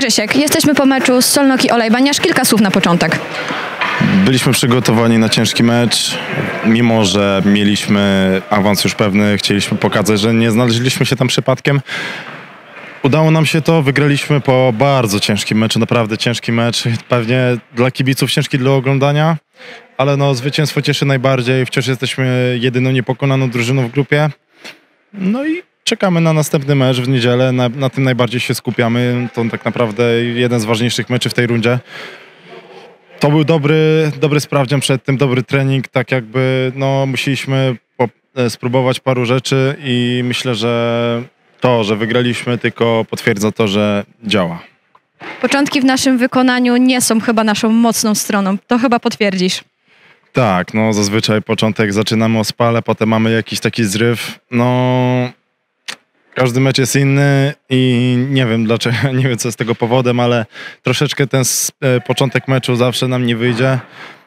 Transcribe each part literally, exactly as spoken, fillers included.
Grzesiek, jesteśmy po meczu z Szolnoki Olajbanyasz. Kilka słów na początek. Byliśmy przygotowani na ciężki mecz, mimo że mieliśmy awans już pewny, chcieliśmy pokazać, że nie znaleźliśmy się tam przypadkiem. Udało nam się to, wygraliśmy po bardzo ciężkim meczu, naprawdę ciężki mecz, pewnie dla kibiców ciężki do oglądania, ale no, zwycięstwo cieszy najbardziej, wciąż jesteśmy jedyną niepokonaną drużyną w grupie. No i czekamy na następny mecz w niedzielę, na, na tym najbardziej się skupiamy, to tak naprawdę jeden z ważniejszych meczy w tej rundzie. To był dobry, dobry sprawdzian przed tym, dobry trening, tak jakby no, musieliśmy po, spróbować paru rzeczy i myślę, że to, że wygraliśmy, tylko potwierdza to, że działa. Początki w naszym wykonaniu nie są chyba naszą mocną stroną, to chyba potwierdzisz. Tak, no zazwyczaj początek zaczynamy o spale, potem mamy jakiś taki zryw, no każdy mecz jest inny i nie wiem dlaczego, nie wiem co jest tego powodem, ale troszeczkę ten początek meczu zawsze nam nie wyjdzie,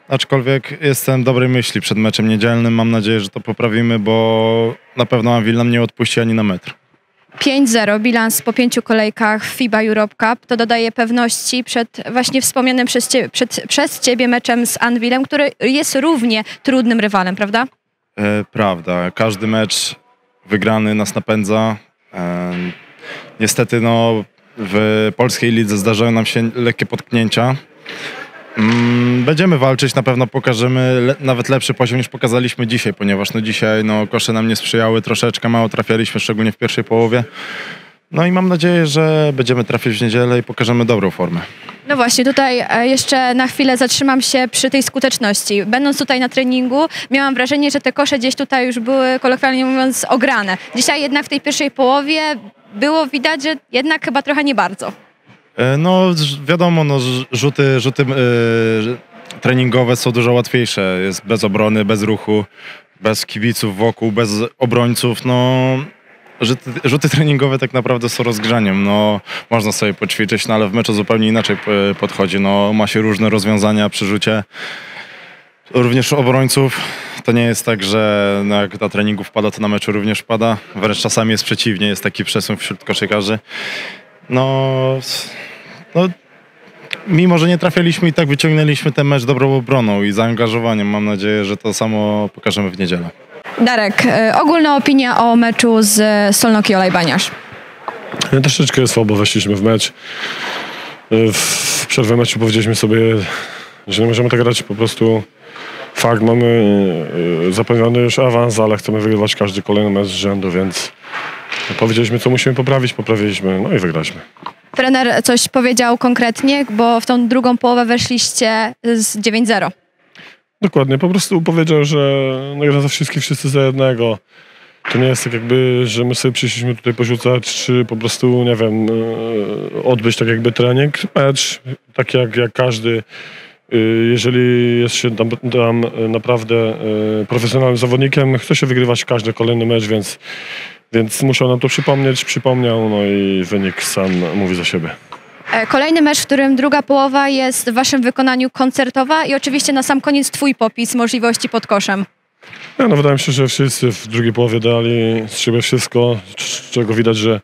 aczkolwiek jestem dobrej myśli przed meczem niedzielnym, mam nadzieję, że to poprawimy, bo na pewno Anwil nam nie odpuści ani na metr. pięć zero, bilans po pięciu kolejkach FIBA Europe Cup, to dodaje pewności przed właśnie wspomnianym przez ciebie, przed, przez ciebie meczem z Anwilem, który jest równie trudnym rywalem, prawda? E, prawda, każdy mecz wygrany nas napędza. E, niestety no, w polskiej lidze zdarzają nam się lekkie potknięcia. Będziemy walczyć, na pewno pokażemy le nawet lepszy poziom niż pokazaliśmy dzisiaj, ponieważ no dzisiaj no, kosze nam nie sprzyjały troszeczkę, mało trafialiśmy, szczególnie w pierwszej połowie. No i mam nadzieję, że będziemy trafić w niedzielę i pokażemy dobrą formę. No właśnie, tutaj jeszcze na chwilę zatrzymam się przy tej skuteczności. Będąc tutaj na treningu, miałam wrażenie, że te kosze gdzieś tutaj już były, kolokwialnie mówiąc, ograne. Dzisiaj jednak w tej pierwszej połowie było widać, że jednak chyba trochę nie bardzo. No wiadomo, no, rzuty, rzuty yy, treningowe są dużo łatwiejsze, jest bez obrony, bez ruchu, bez kibiców wokół, bez obrońców, no rzuty, rzuty treningowe tak naprawdę są rozgrzaniem, no można sobie poćwiczyć, no ale w meczu zupełnie inaczej podchodzi, no ma się różne rozwiązania przy rzucie, również obrońców, to nie jest tak, że no, jak na treningu wpada, to na meczu również pada, wręcz czasami jest przeciwnie, jest taki przesun wśród koszykarzy. No, no, mimo że nie trafialiśmy, i tak wyciągnęliśmy ten mecz dobrą obroną i zaangażowaniem. Mam nadzieję, że to samo pokażemy w niedzielę. Darek, ogólna opinia o meczu z Szolnoki Olajbanyasz. No, troszeczkę słabo weszliśmy w mecz. W przerwie meczu powiedzieliśmy sobie, że nie możemy tak grać, po prostu fakt, mamy zapewniony już awans, ale chcemy wygrywać każdy kolejny mecz z rzędu, więc powiedzieliśmy, co musimy poprawić, poprawiliśmy, no i wygraliśmy. Trener coś powiedział konkretnie, bo w tą drugą połowę weszliście z dziewięć zero. Dokładnie, po prostu powiedział, że no gra za wszystkich, wszyscy za jednego. To nie jest tak jakby, że my sobie przyszliśmy tutaj porzucać, czy po prostu, nie wiem, odbyć tak jakby trening, mecz, tak jak, jak każdy. Jeżeli jest się tam, tam naprawdę profesjonalnym zawodnikiem, chce się wygrywać każdy kolejny mecz, więc, więc musiał nam to przypomnieć, przypomniał, no i wynik sam mówi za siebie. Kolejny mecz, w którym druga połowa jest w waszym wykonaniu koncertowa i oczywiście na sam koniec twój popis możliwości pod koszem. Ja, no, wydaje mi się, że wszyscy w drugiej połowie dali z siebie wszystko, czego widać, że,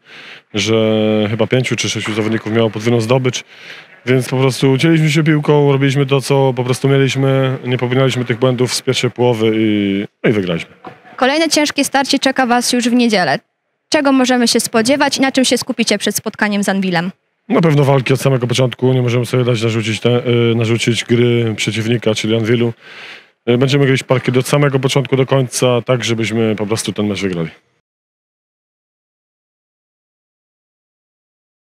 że chyba pięciu czy sześciu zawodników miało podwójną zdobycz. Więc po prostu dzieliliśmy się piłką, robiliśmy to, co po prostu mieliśmy, nie popełnialiśmy tych błędów z pierwszej połowy i, no i wygraliśmy. Kolejne ciężkie starcie czeka was już w niedzielę. Czego możemy się spodziewać i na czym się skupicie przed spotkaniem z Anwilem? Na pewno walki od samego początku, nie możemy sobie dać narzucić, te, narzucić gry przeciwnika, czyli Anwilu. Będziemy grać parkiet od samego początku do końca, tak żebyśmy po prostu ten mecz wygrali.